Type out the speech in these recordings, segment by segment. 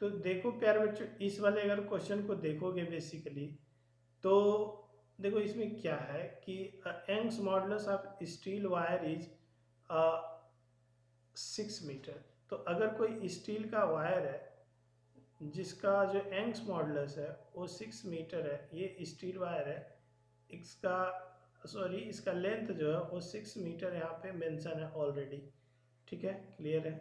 तो देखो प्यारे बच्चों, इस वाले अगर क्वेश्चन को देखोगे बेसिकली तो देखो इसमें क्या है कि Young's modulus of steel wire is 6 metre. तो अगर कोई स्टील का वायर है जिसका जो यंग्स मॉडुलस है वो 6 मीटर है, ये स्टील वायर है, इसका लेंथ जो है वो 6 मीटर यहाँ पे मेंशन है ऑलरेडी, ठीक है, क्लियर है।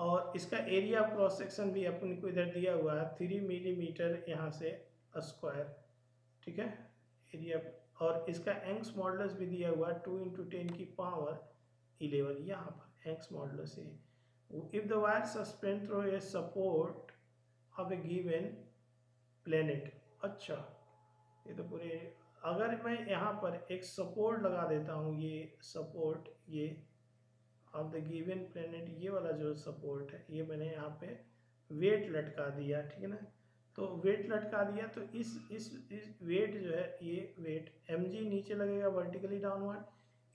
और इसका एरिया ऑफ क्रॉस सेक्शन भी अपन को इधर दिया हुआ है 3 मिलीमीटर यहाँ से स्क्वायर, ठीक है, एरिया। और इसका यंग्स मॉडुलस भी दिया हुआ है 2 × 10⁻¹ यहाँ पर यंग्स मॉडुलस है। If the wire suspend through a support of a given planet. अच्छा, ये तो पूरे, अगर मैं यहाँ पर एक सपोर्ट लगा देता हूँ, ये सपोर्ट, ये ऑफ द गिवन प्लेनेट, ये वाला जो सपोर्ट है ये मैंने यहाँ पे वेट लटका दिया, ठीक है ना। तो वेट लटका दिया तो इस वेट जो है, ये वेट mg नीचे लगेगा वर्टिकली डाउनवर्ड,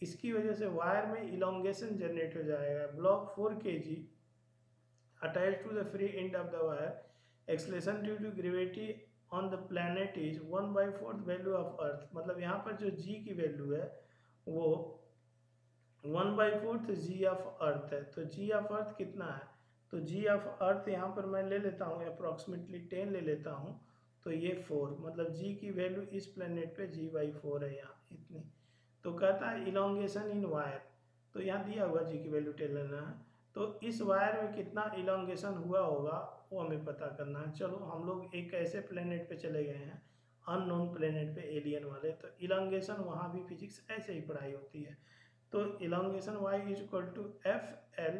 इसकी वजह से वायर में इलोंगेशन जनरेट हो जाएगा। Block 4 kg attach to the free end of the wire, acceleration due to gravity on the planet is 1/4 value of earth. मतलब यहाँ पर जो g की वैल्यू है वो 1/4 जी ऑफ अर्थ है। तो जी ऑफ अर्थ कितना है, तो जी ऑफ अर्थ यहाँ पर मैं ले लेता हूँ अप्रॉक्सीमेटली 10 ले लेता हूँ, तो ये 4, मतलब जी की वैल्यू इस प्लेनेट पे g/4 है यहाँ इतनी। तो कहता है इलोंगेशन इन वायर, तो यहाँ दिया हुआ जी की वैल्यू 10 लेना है, तो इस वायर में कितना इलोंगेशन हुआ होगा वो हमें पता करना है। चलो हम लोग एक ऐसे प्लेनेट पे चले गए हैं, अननोन प्लेनेट पे एलियन वाले, तो इलोंगेशन वहाँ भी फिजिक्स ऐसे ही पढ़ाई होती है। तो इलोंगेशन y = F L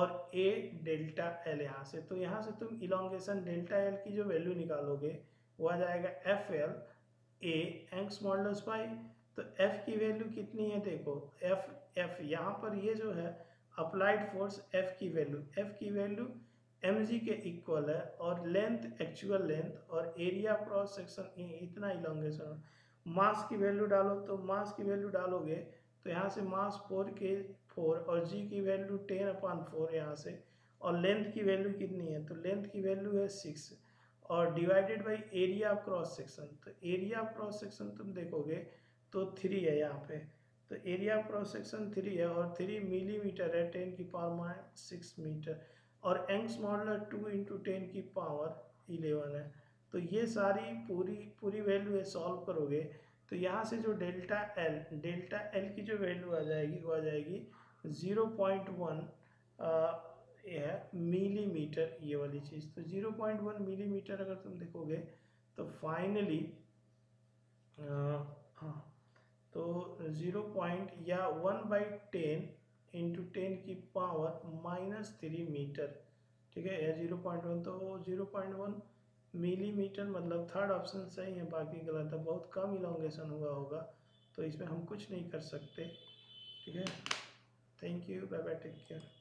और a डेल्टा l यहाँ से, तो यहाँ से तुम इलोंगेशन डेल्टा l की जो वैल्यू निकालोगे वो आ जाएगा FL a Young's modulus y। तो f की वैल्यू कितनी है, देखो f यहाँ पर ये जो है अप्लाइड फोर्स, f की वैल्यू mg के इक्वल है, और लेंथ एक्चुअल लेंथ और एरिया क्रॉस सेक्शन इतना इलोंगेशन। मास की वैल्यू डालो, तो मास की वैल्यू डालोगे तो यहाँ से मास 4 kg और g की वैल्यू 10/4 यहाँ से, और लेंथ की वैल्यू कितनी है, तो लेंथ की वैल्यू है 6 और divided by area of cross section. तो एरिया ऑफ क्रॉस सेक्शन तुम देखोगे तो 3 है यहाँ पे, तो एरिया ऑफ क्रॉस सेक्शन 3 है और 3 मिलीमीटर है 10⁻⁶ मीटर, और यंग्स मॉडुलस 2 × 10⁻¹ है। तो ये सारी पूरी वैल्यू है, सॉल्व करोगे तो यहाँ से जो डेल्टा एल की जो वैल्यू आ जाएगी वो आ जाएगी 0.1 मिलीमीटर, ये वाली चीज़। तो 0.1 मिलीमीटर अगर तुम देखोगे तो फाइनली तो 1/10 × 10⁻³ मीटर, ठीक है, या 0.1, तो 0.1 मिलीमीटर, मतलब थर्ड ऑप्शन सही है, बाकी गलत है। बहुत कम इलोंगेशन हुआ होगा तो इसमें हम कुछ नहीं कर सकते, ठीक है। Thank you, bye bye, take care.